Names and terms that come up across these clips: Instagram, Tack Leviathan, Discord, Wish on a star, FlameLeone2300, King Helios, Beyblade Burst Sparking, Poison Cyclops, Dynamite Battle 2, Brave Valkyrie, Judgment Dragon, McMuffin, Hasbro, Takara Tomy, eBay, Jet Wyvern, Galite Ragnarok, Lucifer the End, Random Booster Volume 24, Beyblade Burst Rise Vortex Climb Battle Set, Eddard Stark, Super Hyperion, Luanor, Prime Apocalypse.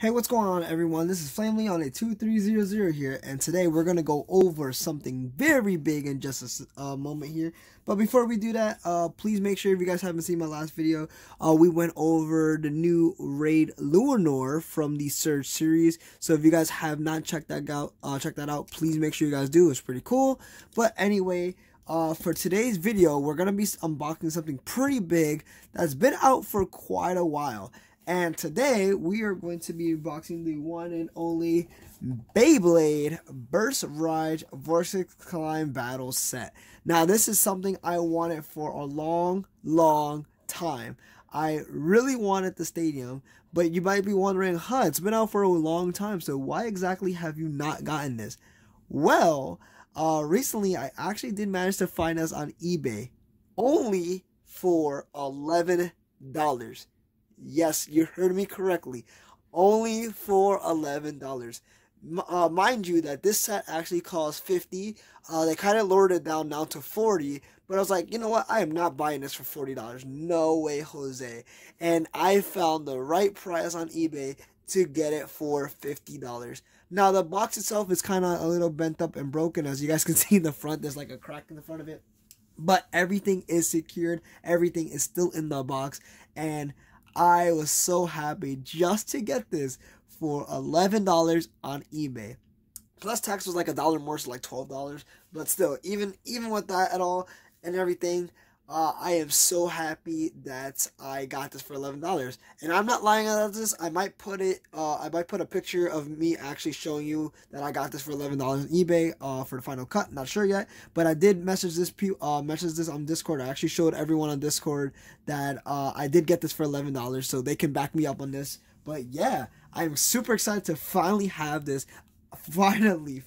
Hey, what's going on everyone? This is FlameLeone2300 here, and today we're going to go over something very big in just a moment here. But before we do that, please make sure, if you guys haven't seen my last video, we went over the new raid Luanor from the Surge series. So if you guys have not checked that out, please make sure you guys do. It's pretty cool. But anyway, for today's video, we're going to be unboxing something pretty big that's been out for quite a while. And today, we are going to be unboxing the one and only Beyblade Burst Rise Vortex Climb Battle Set. Now, this is something I wanted for a long time. I really wanted the stadium, but you might be wondering, huh, it's been out for a long time, so why exactly have you not gotten this? Well, recently, I actually did manage to find us on eBay, only for $11. Yes, you heard me correctly. Only for $11. Mind you that this set actually costs $50. They kind of lowered it down now to $40. But I was like, you know what? I am not buying this for $40. No way, Jose. And I found the right price on eBay to get it for $50. Now, the box itself is kind of a little bent up and broken. As you guys can see in the front, there's like a crack in the front of it. But everything is secured. Everything is still in the box. And I was so happy just to get this for $11 on eBay. Plus tax was like $1 more, so like $12. But still, even with that at all and everything, I am so happy that I got this for $11. And I'm not lying about this. I might put it. I might put a picture of me actually showing you that I got this for $11 on eBay for the final cut. Not sure yet, but I did message this on Discord. I actually showed everyone on Discord that I did get this for $11, so they can back me up on this. But yeah, I'm super excited to finally have this. Finally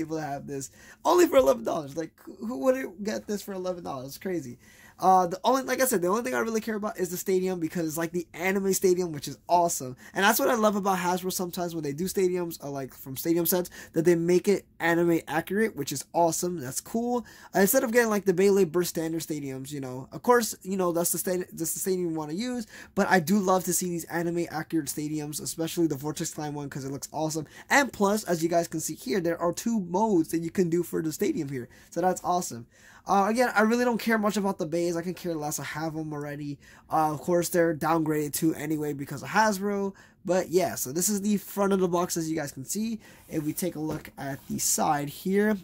able to have this only for $11. Like, who wouldn't get this for $11? It's crazy. Like I said, the only thing I really care about is the stadium, because it's like the anime stadium, which is awesome. And that's what I love about Hasbro sometimes when they do stadiums, like from stadium sets, that they make it anime accurate, which is awesome. That's cool. Instead of getting like the Beyblade Burst standard stadiums, you know, of course, you know, that's the stadium you want to use, but I do love to see these anime accurate stadiums, especially the Vortex Climb one, because it looks awesome. And plus, as you guys can see here, there are two modes that you can do for the stadium here. So that's awesome. Again, I really don't care much about the bays. I can care less. I have them already. Of course, they're downgraded too anyway because of Hasbro. But yeah, so this is the front of the box, as you guys can see. If we take a look at the side here,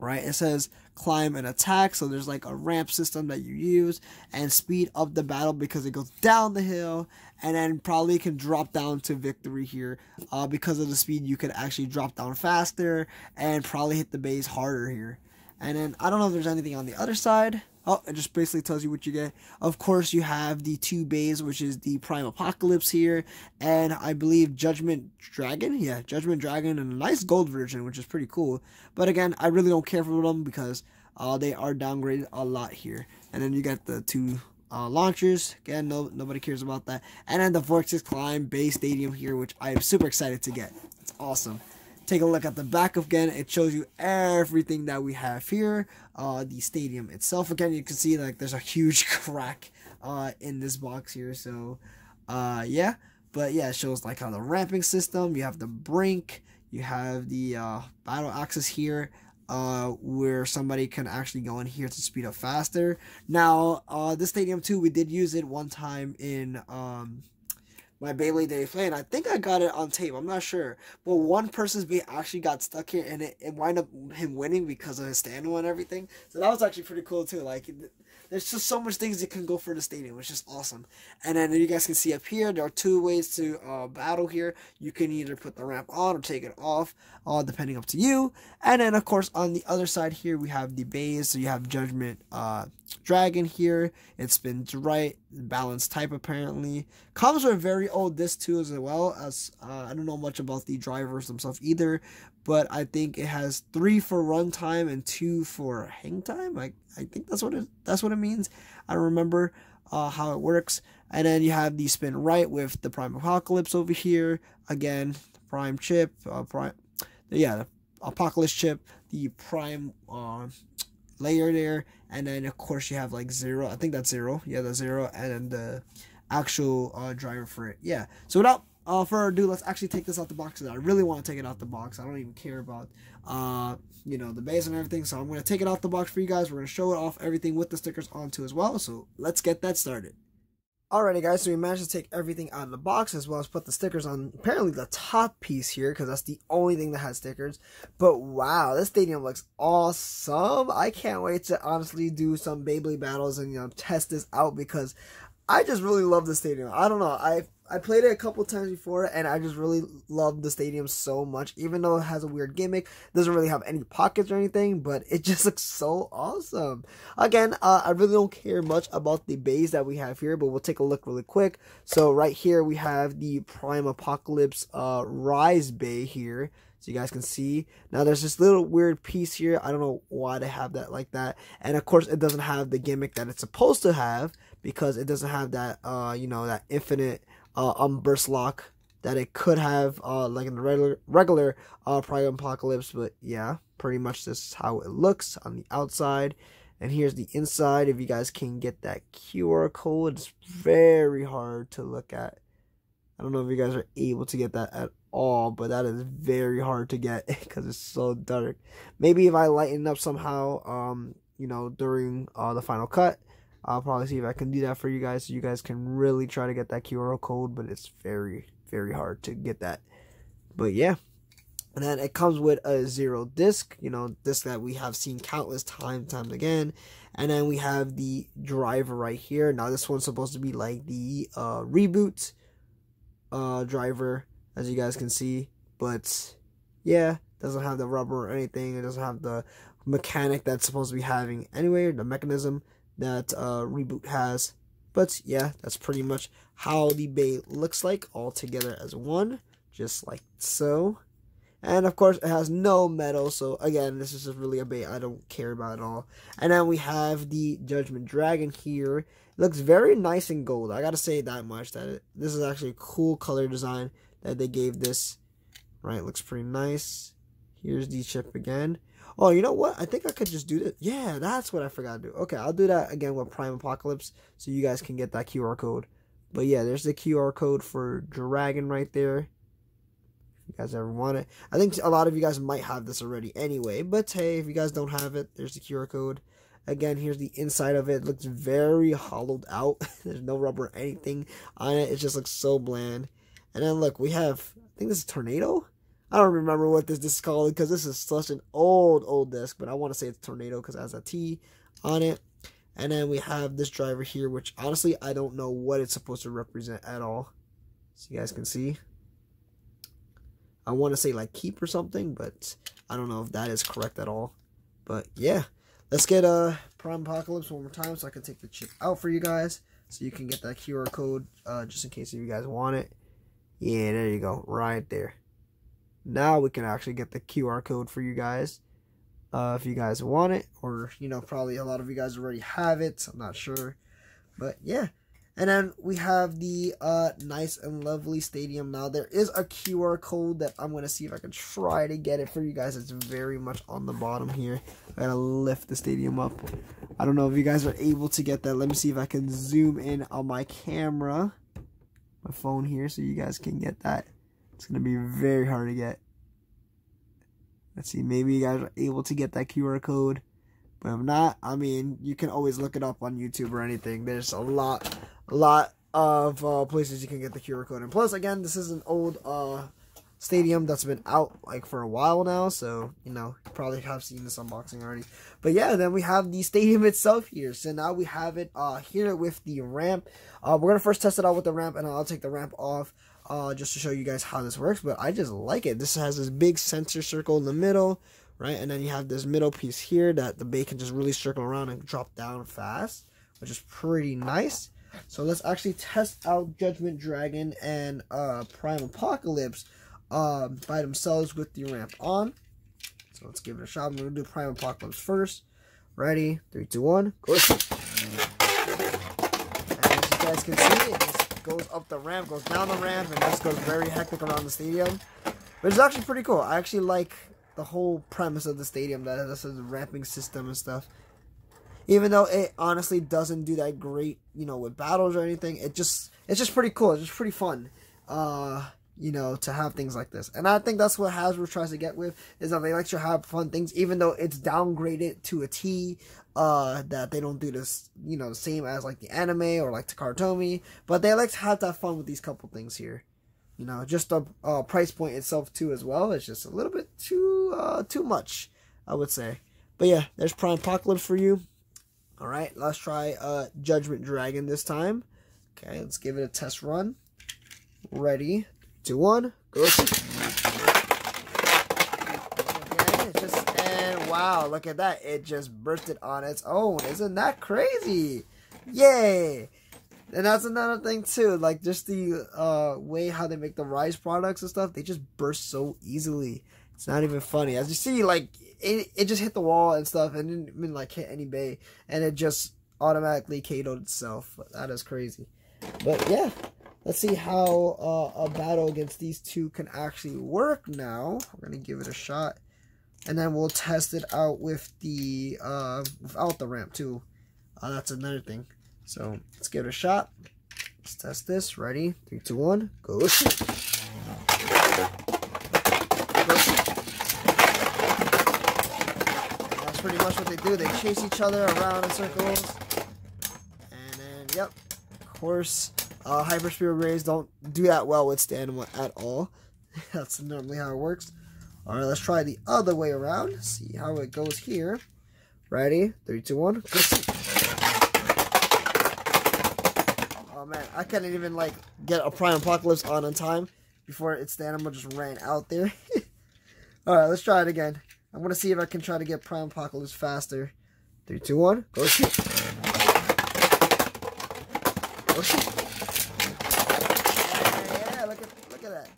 right, it says climb and attack. So there's like a ramp system that you use, and speed up the battle because it goes down the hill, and then probably can drop down to victory here. Because of the speed, you can actually drop down faster and probably hit the bays harder here. And then, I don't know if there's anything on the other side. Oh, it just basically tells you what you get. Of course, you have the two bays, which is the Prime Apocalypse here. And I believe Judgment Dragon. Yeah, Judgment Dragon and a nice gold version, which is pretty cool. But again, I really don't care for them because they are downgraded a lot here. And then you got the two launchers. Again, nobody cares about that. And then the Vortex Climb Bay Stadium here, which I am super excited to get. It's awesome. Take a look at the back again. It shows you everything that we have here. The stadium itself. Again, you can see like there's a huge crack in this box here. So, yeah. But yeah, it shows like how the ramping system. You have the brink. You have the battle axis here, where somebody can actually go in here to speed up faster. Now, this stadium too, we did use it one time in my Beyblade Day Play, and I think I got it on tape. I'm not sure, but one person's Bay actually got stuck here, and it wound up him winning because of his stamina and everything. So that was actually pretty cool too. Like, there's just so much things that can go for the stadium, which is awesome. And then you guys can see up here, there are two ways to battle here. You can either put the ramp on or take it off, depending up to you. And then of course on the other side here we have the bays. So you have Judgment Dragon here. It spins right, balance type apparently. Comes with a very old disc too as well. As I don't know much about the drivers themselves either, but I think it has 3 for run time and 2 for hang time. I think that's what it means. I remember how it works. And then you have the spin right with the Prime Apocalypse over here. Again, Prime chip, the Apocalypse chip, the Prime layer there. And then of course you have like 0. I think that's 0. Yeah, that's 0. And then the actual driver for it. Yeah. So without for dude, let's actually take this out the box. I really want to take it out the box. I don't even care about, you know, the base and everything. So I'm going to take it out the box for you guys. We're going to show it off, everything with the stickers onto as well. So let's get that started. Alrighty guys, so we managed to take everything out of the box as well as put the stickers on apparently the top piece here because that's the only thing that has stickers. But wow, this stadium looks awesome. I can't wait to honestly do some Beyblade battles and, you know, test this out because I just really love the stadium. I don't know, I played it a couple times before and I just really love the stadium so much. Even though it has a weird gimmick, doesn't really have any pockets or anything, but it just looks so awesome. Again, I really don't care much about the bays that we have here, but we'll take a look really quick. So right here we have the Prime Apocalypse Rise bay here. So you guys can see now there's this little weird piece here. I don't know why they have that like that. And of course it doesn't have the gimmick that it's supposed to have because it doesn't have that, you know, that infinite burst lock that it could have like in the regular Prime Apocalypse. But yeah, pretty much this is how it looks on the outside, and here's the inside. If you guys can get that QR code, it's very hard to look at. I don't know if you guys are able to get that at all, but that is very hard to get because it's so dark. Maybe if I lighten up somehow, you know, during the final cut, I'll probably see if I can do that for you guys so you guys can really try to get that QR code, but it's very, very hard to get that. But yeah. And then it comes with a zero disc, you know, disc that we have seen countless times again. And then we have the driver right here. Now this one's supposed to be like the reboot driver, as you guys can see. But yeah, doesn't have the rubber or anything. It doesn't have the mechanic that's supposed to be having anyway, the mechanism that reboot has. But yeah, that's pretty much how the bay looks like all together as one, just like so. And of course it has no metal, so again, this is just really a bay I don't care about at all. And then we have the Judgment Dragon here. It looks very nice in gold, I gotta say that much. This is actually a cool color design that they gave this, right? It looks pretty nice. Here's the chip again. Oh, you know what? I think I could just do this. Yeah, that's what I forgot to do. Okay, I'll do that again with Prime Apocalypse so you guys can get that QR code. But yeah, there's the QR code for Dragon right there. If you guys ever want it. I think a lot of you guys might have this already anyway. But hey, if you guys don't have it, there's the QR code. Again, here's the inside of it. It looks very hollowed out. There's no rubber or anything on it. It just looks so bland. And then look, we have, I think this is Tornado? I don't remember what this disc is called because this is such an old disc, but I want to say it's Tornado because it has a T on it. And then we have this driver here, which honestly I don't know what it's supposed to represent at all. So you guys can see, I want to say like keep or something, but I don't know if that is correct at all. But yeah, let's get Prime Apocalypse one more time so I can take the chip out for you guys so you can get that QR code just in case if you guys want it. Yeah, there you go, right there. Now we can actually get the QR code for you guys if you guys want it, or you know, probably a lot of you guys already have it, so I'm not sure, but yeah. And then we have the nice and lovely stadium. Now there is a QR code that I'm gonna see if I can try to get it for you guys. It's very much on the bottom here. I gotta lift the stadium up. I don't know if you guys are able to get that. Let me see if I can zoom in on my camera, my phone here, so you guys can get that. It's going to be very hard to get. Let's see, maybe you guys are able to get that QR code. But if not, I mean, you can always look it up on YouTube or anything. There's a lot of places you can get the QR code. And plus, again, this is an old stadium that's been out like for a while now. So, you know, you probably have seen this unboxing already. But yeah, then we have the stadium itself here. So now we have it here with the ramp. We're going to first test it out with the ramp, and I'll take the ramp off. Just to show you guys how this works, but I just like it. This has this big sensor circle in the middle, right? And then you have this middle piece here that the bay can just really circle around and drop down fast, which is pretty nice. So let's actually test out Judgment Dragon and Prime Apocalypse by themselves with the ramp on. So let's give it a shot. I'm going to do Prime Apocalypse first. Ready? 3, 2, 1. Go. And as you guys can see, it's goes up the ramp, goes down the ramp, and just goes very hectic around the stadium, which is actually pretty cool. I actually like the whole premise of the stadium, that this is a ramping system and stuff. Even though it honestly doesn't do that great, you know, with battles or anything, it's just pretty cool. It's just pretty fun. you know, to have things like this. And I think that's what Hasbro tries to get with, is that they like to have fun things, even though it's downgraded to a T, that they don't do this, you know, the same as like the anime or like Takara Tomy, but they like to have that fun with these couple things here. You know, just the price point itself too as well, it's just a little bit too too much, I would say. But yeah, there's Prime Apocalypse for you. Alright, let's try Judgment Dragon this time. Okay, let's give it a test run. Ready, 2, 1, go. Okay, and wow, look at that. It just bursted on its own. Isn't that crazy? Yay! And that's another thing too, like just the way how they make the Rise products and stuff, they just burst so easily. It's not even funny. As you see, like it just hit the wall and stuff, and didn't even like hit any bay, and it just automatically KO'd itself. That is crazy. But yeah, let's see how a battle against these two can actually work now. We're gonna give it a shot, and then we'll test it out with the without the ramp too. That's another thing. So let's give it a shot. Let's test this. Ready? 3, 2, 1, go. That's pretty much what they do. They chase each other around in circles. And then, yep. Of course, Hyperspear Rays don't do that well with Stamina at all. That's normally how it works. Alright, let's try the other way around. See how it goes here. Ready? 3, 2, 1, go. Oh man, I couldn't even like get a Prime Apocalypse on time before its Dynamo just ran out there. Alright, let's try it again. I'm gonna see if I can try to get Prime Apocalypse faster. 3, 2, 1, go shoot. Go shoot. Yeah, look at that.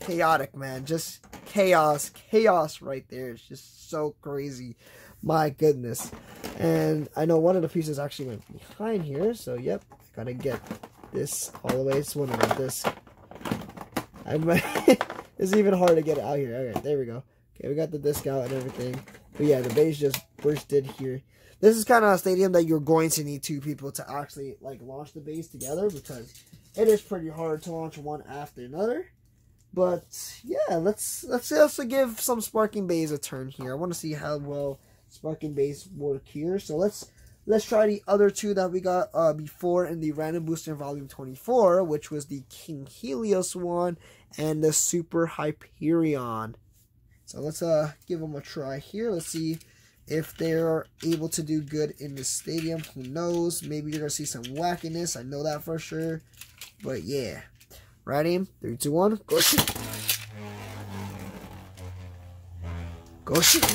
Chaotic, man. Just chaos right there. It's just so crazy. My goodness. And I know one of the pieces actually went behind here, so yep, gotta get this all the way. It's one about this. It's even hard to get it out here. Okay, there we go. Okay, we got the disc out and everything. But yeah, the base just bursted here. This is kind of a stadium that you're going to need two people to actually like launch the base together, because it is pretty hard to launch one after another. But yeah, let's also give some Sparking Bays a turn here. I want to see how well Sparking Bays work here. So let's try the other two that we got before in the Random Booster Volume 24, which was the King Helios one and the Super Hyperion. So let's give them a try here. Let's see if they're able to do good in this stadium. Who knows? Maybe you're gonna see some wackiness. I know that for sure. But yeah, ready? 3, 2, 1, go shoot! Go shoot!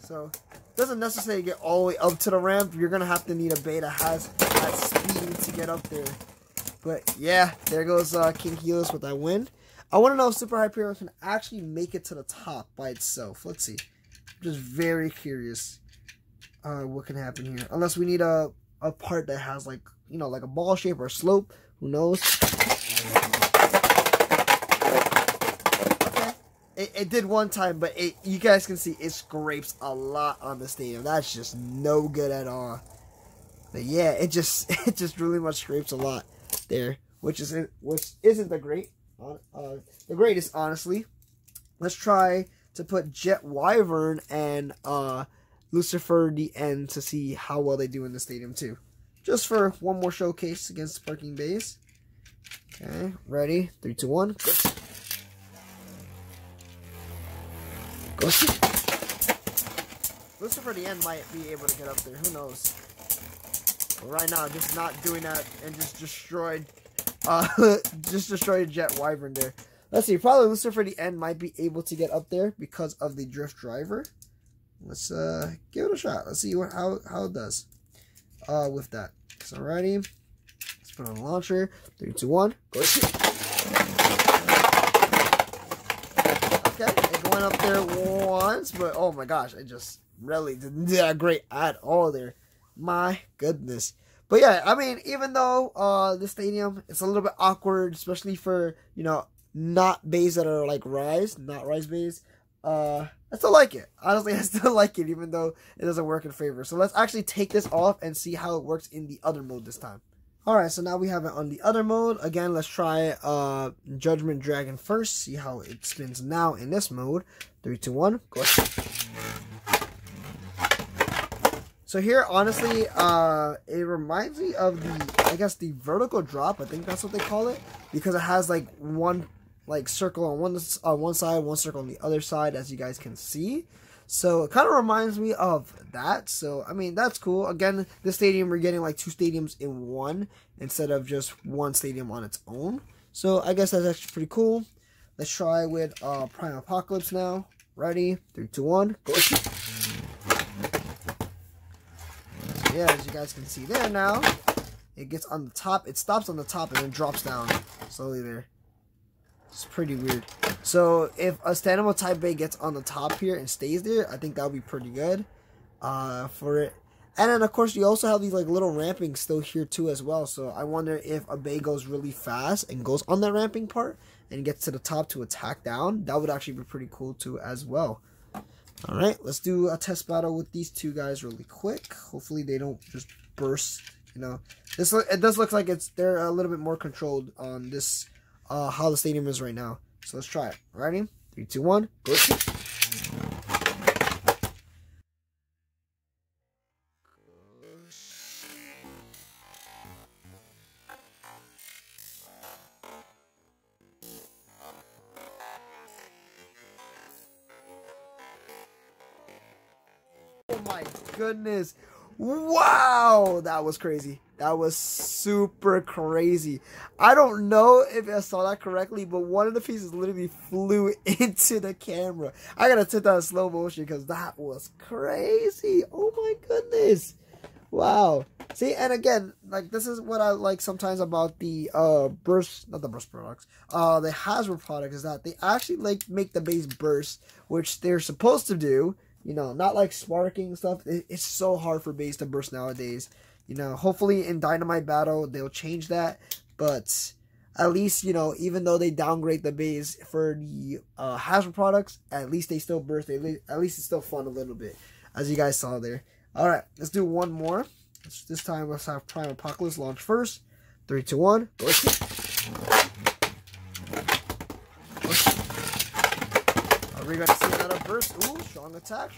So it doesn't necessarily get all the way up to the ramp. You're going to have to need a bay that has that speed to get up there. But yeah, there goes King Helios with that win. I want to know if Super Hyperion can actually make it to the top by itself. Let's see. I'm just very curious what can happen here. Unless we need a part that has like, you know, like a ball shape or a slope. Who knows? It did one time, but you guys can see it scrapes a lot on the stadium. That's just no good at all. But yeah, it just really much scrapes a lot there, which isn't the greatest, honestly. Let's try to put Jet Wyvern and Lucifer the End to see how well they do in the stadium too, just for one more showcase against Sparking Bays. Okay, ready? 3, 2, 1. Go. Lucifer the End might be able to get up there. Who knows? But right now, just not doing that, and just destroyed, Jet Wyvern there. Let's see. Probably Lucifer the End might be able to get up there because of the drift driver. Let's give it a shot. Let's see how it does with that. So ready? Let's put on the launcher. 3, 2, 1. Go shoot. Up there once, but oh my gosh, it just really didn't do that great at all there. My goodness. But yeah, I mean, even though the stadium, it's a little bit awkward, especially for, you know, not bays that are like Rise, not Rise bays, I still like it. Honestly, I still like it, even though it doesn't work in favor. So let's actually take this off and see how it works in the other mode this time. Alright, so now we have it on the other mode. Again, let's try Judgment Dragon first. See how it spins now in this mode. 3, 2, 1. Go ahead. So here, honestly, it reminds me of the, I guess, the vertical drop. I think that's what they call it. Because it has, like, one, like, circle on one side, one circle on the other side, as you guys can see. So it kind of reminds me of that. So, I mean, that's cool. Again, this stadium, we're getting like two stadiums in one instead of just one stadium on its own. So I guess that's actually pretty cool. Let's try with Prime Apocalypse now. Ready? 3, 2, 1. Go. So yeah, as you guys can see there now, it gets on the top. It stops on the top and then drops down slowly there. It's pretty weird. So if a Stanimal type A gets on the top here and stays there, I think that would be pretty good for it. And then of course you also have these like little rampings still here too as well. So I wonder if a Bay goes really fast and goes on that ramping part and gets to the top to attack down. That would actually be pretty cool too as well. All right, let's do a test battle with these two guys really quick. Hopefully they don't just burst. You know, this it does look like it's they're a little bit more controlled on this. How the stadium is right now. So let's try it. Ready? 3, 2, 1. Go. Oh my goodness. Wow, that was crazy. That was super crazy. I don't know if I saw that correctly, but one of the pieces literally flew into the camera. I gotta take that in slow motion because that was crazy. Oh my goodness. Wow. See, and again, like this is what I like sometimes about the burst, not the burst products, the Hasbro product is that they actually like make the base burst, which they're supposed to do, you know, not like sparking stuff. It's so hard for base to burst nowadays. You know, hopefully in Dynamite Battle, they'll change that. But at least, you know, even though they downgrade the base for the Hasbro products, at least they still burst. At least it's still fun a little bit, as you guys saw there. All right, let's do one more. This time, let's have Prime Apocalypse launch first. 3, 2, 1. Go. Are we going to see another burst? Ooh, strong attack,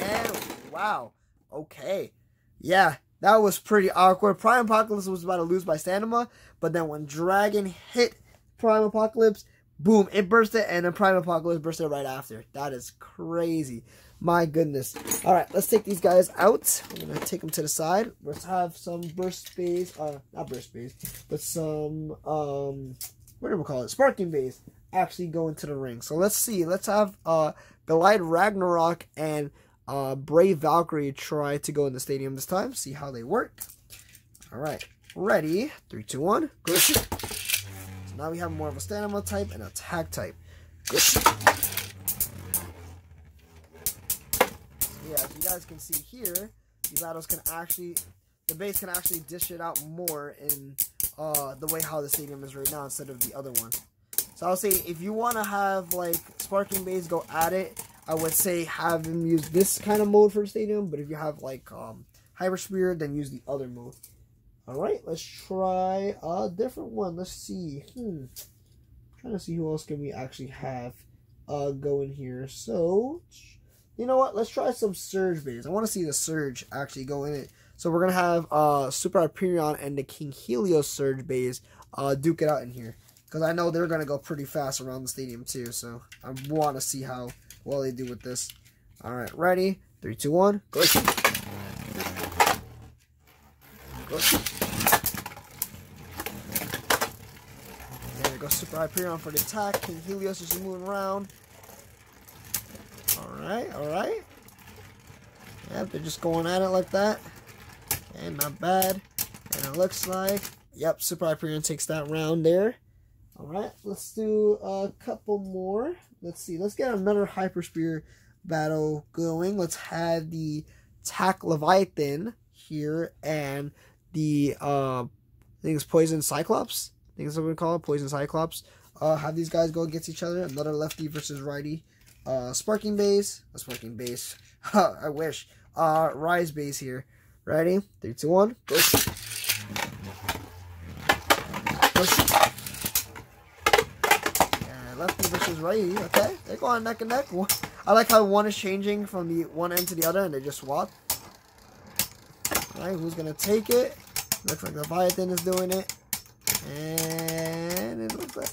And wow. Okay. Yeah. That was pretty awkward. Prime Apocalypse was about to lose by Stanima, but then when Dragon hit Prime Apocalypse, boom, it burst it, and then Prime Apocalypse burst it right after. That is crazy. My goodness. All right, let's take these guys out. I'm going to take them to the side. Let's have some burst base, not burst base, but some, what do we call it? Sparking base actually go into the ring. So let's see. Let's have Galite Ragnarok and Brave Valkyrie try to go in the stadium this time. See how they work. All right. Ready. 3, 2, 1. Go. So now we have more of a stamina type and attack type. Go. So yeah, as you guys can see here, these battles can actually, the base can actually dish it out more in the way how the stadium is right now instead of the other one. So I'll say if you want to have like sparking base go at it, I would say have them use this kind of mode for stadium, but if you have like Hyper Spirit, then use the other mode. All right, let's try a different one. Let's see. I'm trying to see who else can we actually have go in here. So, you know what? Let's try some Surge base. I want to see the Surge actually go in it. So we're gonna have Super Hyperion and the King Helios Surge base duke it out in here because I know they're gonna go pretty fast around the stadium too. So I want to see how well they do with this. All right, ready? 3, 2, 1. Go. Go. There we go. Super Hyperion for the attack. King Helios is moving around. All right, all right. Yep, they're just going at it like that. And not bad. And it looks like, yep, Super Hyperion takes that round there. All right, let's do a couple more. Let's see. Let's get another Hyper Spear battle going. Let's have the Tack Leviathan here and the, I think it's Poison Cyclops. I think that's what we call it, Poison Cyclops. Have these guys go against each other. Another lefty versus righty Sparking Base. A Sparking Base. I wish. Rise Base here. Ready? 3, 2, 1. Push. Push. And lefty versus righty. Okay. They're going neck and neck. I like how one is changing from the one end to the other and they just swap. Alright, who's going to take it? Looks like Leviathan is doing it. And it looks like...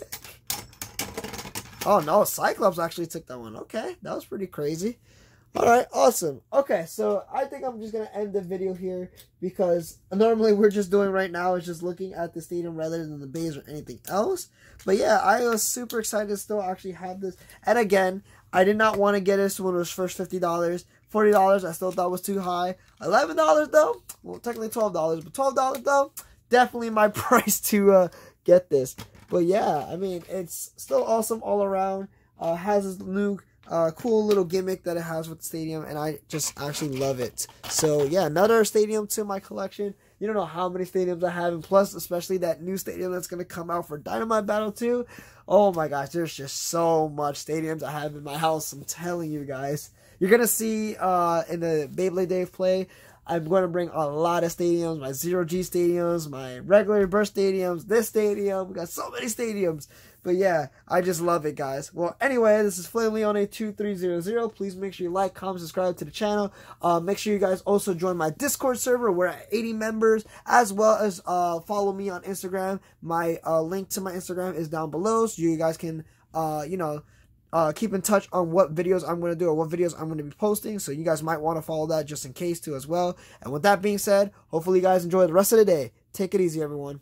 Oh no, Cyclops actually took that one. Okay, that was pretty crazy. Alright, awesome. Okay, so I think I'm just going to end the video here because normally we're just doing right now is just looking at the stadium rather than the base or anything else. But yeah, I was super excited to still actually have this. And again, I did not want to get this when it was first $50. $40, I still thought was too high. $11 though, well technically $12, but $12 though, definitely my price to get this. But yeah, I mean, it's still awesome all around. Has this new cool little gimmick that it has with the stadium, and I just actually love it. So yeah, another stadium to my collection. You don't know how many stadiums I have, and plus, especially that new stadium that's going to come out for Dynamite Battle 2. Oh my gosh, there's just so much stadiums I have in my house, I'm telling you guys. You're going to see in the Beyblade Day of Play, I'm going to bring a lot of stadiums, my Zero-G stadiums, my regular burst stadiums, this stadium. We got so many stadiums. But yeah, I just love it, guys. Well, anyway, this is FlameLeone2300. Please make sure you like, comment, subscribe to the channel. Make sure you guys also join my Discord server. We're at 80 members, as well as follow me on Instagram. My link to my Instagram is down below, so you guys can, you know, keep in touch on what videos I'm going to do or what videos I'm going to be posting. So you guys might want to follow that just in case too as well. And with that being said, hopefully you guys enjoy the rest of the day. Take it easy, everyone.